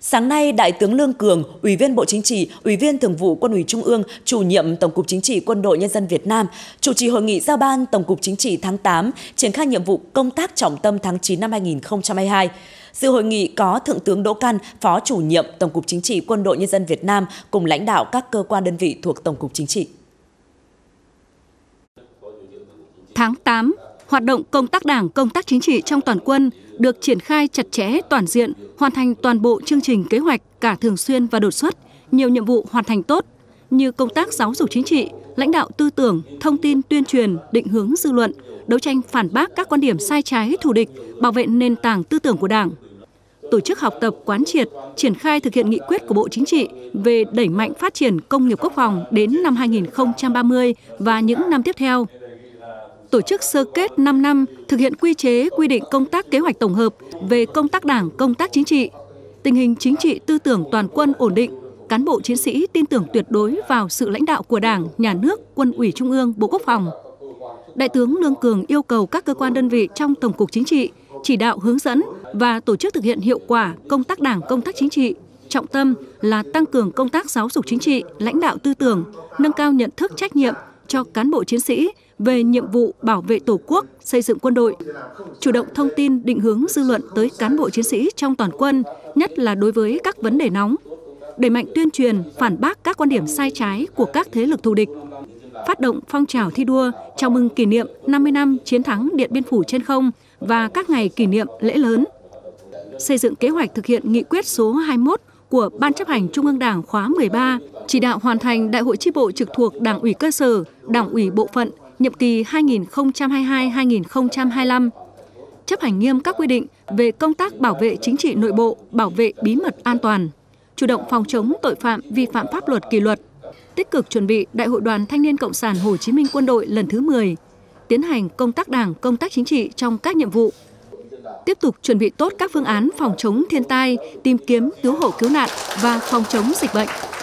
Sáng nay, Đại tướng Lương Cường, Ủy viên Bộ Chính trị, Ủy viên Thường vụ Quân ủy Trung ương, Chủ nhiệm Tổng cục Chính trị Quân đội Nhân dân Việt Nam, chủ trì hội nghị giao ban Tổng cục Chính trị tháng 8, triển khai nhiệm vụ công tác trọng tâm tháng 9 năm 2022. Dự hội nghị có Thượng tướng Đỗ Căn, Phó Chủ nhiệm Tổng cục Chính trị Quân đội Nhân dân Việt Nam cùng lãnh đạo các cơ quan đơn vị thuộc Tổng cục Chính trị. Tháng 8, hoạt động công tác Đảng, công tác chính trị trong toàn quân được triển khai chặt chẽ, toàn diện, hoàn thành toàn bộ chương trình kế hoạch cả thường xuyên và đột xuất, nhiều nhiệm vụ hoàn thành tốt như công tác giáo dục chính trị, lãnh đạo tư tưởng, thông tin tuyên truyền, định hướng dư luận, đấu tranh phản bác các quan điểm sai trái thù địch, bảo vệ nền tảng tư tưởng của Đảng. Tổ chức học tập quán triệt, triển khai thực hiện nghị quyết của Bộ Chính trị về đẩy mạnh phát triển công nghiệp quốc phòng đến năm 2030 và những năm tiếp theo. Tổ chức sơ kết 5 năm thực hiện quy chế quy định công tác kế hoạch tổng hợp về công tác Đảng, công tác chính trị. Tình hình chính trị tư tưởng toàn quân ổn định, cán bộ chiến sĩ tin tưởng tuyệt đối vào sự lãnh đạo của Đảng, Nhà nước, Quân ủy Trung ương, Bộ Quốc phòng. Đại tướng Lương Cường yêu cầu các cơ quan đơn vị trong Tổng cục Chính trị chỉ đạo hướng dẫn và tổ chức thực hiện hiệu quả công tác Đảng, công tác chính trị. Trọng tâm là tăng cường công tác giáo dục chính trị, lãnh đạo tư tưởng, nâng cao nhận thức trách nhiệm cho cán bộ chiến sĩ về nhiệm vụ bảo vệ Tổ quốc, xây dựng quân đội, chủ động thông tin định hướng dư luận tới cán bộ chiến sĩ trong toàn quân, nhất là đối với các vấn đề nóng, đẩy mạnh tuyên truyền, phản bác các quan điểm sai trái của các thế lực thù địch, phát động phong trào thi đua chào mừng kỷ niệm 50 năm chiến thắng Điện Biên Phủ trên không và các ngày kỷ niệm lễ lớn, xây dựng kế hoạch thực hiện nghị quyết số 21 của Ban chấp hành Trung ương Đảng khóa 13, chỉ đạo hoàn thành Đại hội chi bộ trực thuộc Đảng ủy cơ sở, Đảng ủy bộ phận, nhiệm kỳ 2022-2025, chấp hành nghiêm các quy định về công tác bảo vệ chính trị nội bộ, bảo vệ bí mật an toàn, chủ động phòng chống tội phạm vi phạm pháp luật kỷ luật, tích cực chuẩn bị Đại hội Đoàn Thanh niên Cộng sản Hồ Chí Minh Quân đội lần thứ 10, tiến hành công tác Đảng, công tác chính trị trong các nhiệm vụ, tiếp tục chuẩn bị tốt các phương án phòng chống thiên tai, tìm kiếm cứu hộ cứu nạn và phòng chống dịch bệnh.